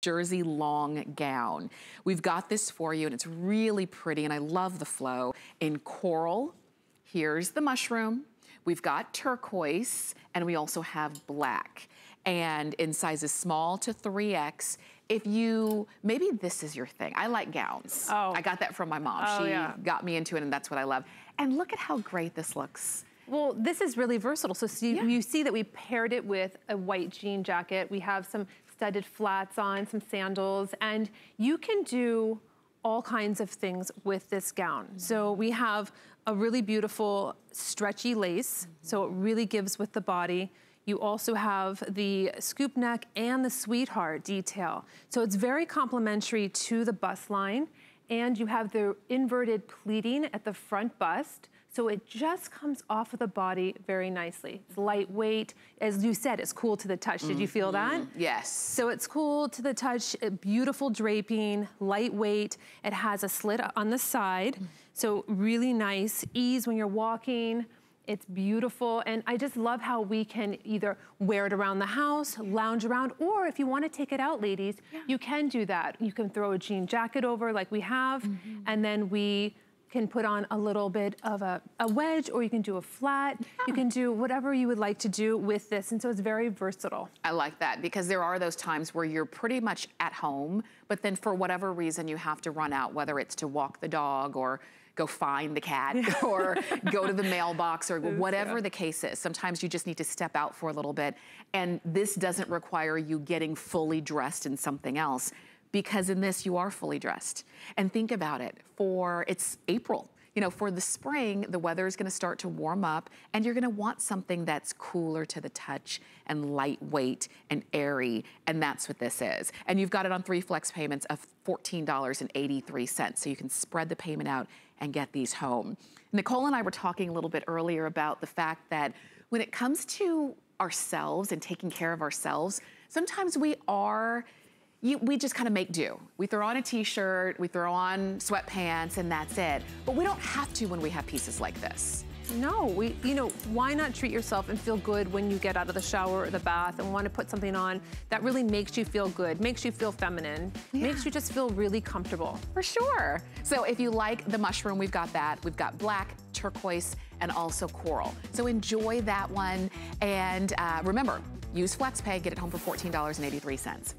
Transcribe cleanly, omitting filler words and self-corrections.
jersey long gown. We've got this for you and it's really pretty and I love the flow. In coral, here's the mushroom. We've got turquoise and we also have black. And in sizes small to 3X, if you, maybe this is your thing. I like gowns. Oh. I got that from my mom. Oh, she got me into it and that's what I love. And look at how great this looks. Well, this is really versatile. So you see that we paired it with a white jean jacket. We have some studded flats on, some sandals, and you can do all kinds of things with this gown. So we have a really beautiful stretchy lace, so it really gives with the body. You also have the scoop neck and the sweetheart detail. So it's very complimentary to the bust line, and you have the inverted pleating at the front bust. So it just comes off of the body very nicely. It's lightweight. As you said, it's cool to the touch. Did you feel that? Yes. So it's cool to the touch, beautiful draping, lightweight. It has a slit on the side. So really nice ease when you're walking. It's beautiful. And I just love how we can either wear it around the house, lounge around, or if you want to take it out, ladies, you can do that. You can throw a jean jacket over like we have, and then we can put on a little bit of a wedge, or you can do a flat. You can do whatever you would like to do with this. And so it's very versatile. I like that because there are those times where you're pretty much at home, but then for whatever reason you have to run out, whether it's to walk the dog or go find the cat or go to the mailbox or whatever the case is. Sometimes you just need to step out for a little bit. And this doesn't require you getting fully dressed in something else, because in this you are fully dressed. And think about it, it's April. You know, for the spring, the weather is gonna start to warm up and you're gonna want something that's cooler to the touch and lightweight and airy, and that's what this is. And you've got it on 3 flex payments of $14.83, so you can spread the payment out and get these home. Nicole and I were talking a little bit earlier about the fact that when it comes to ourselves and taking care of ourselves, sometimes we are, we just kind of make do. We throw on a t-shirt, we throw on sweatpants, and that's it. But we don't have to when we have pieces like this. No, you know, why not treat yourself and feel good when you get out of the shower or the bath and want to put something on that really makes you feel good, makes you feel feminine, makes you just feel really comfortable. For sure. So if you like the mushroom, we've got that. We've got black, turquoise, and also coral. So enjoy that one. And remember, use FlexPay, get it home for $14.83.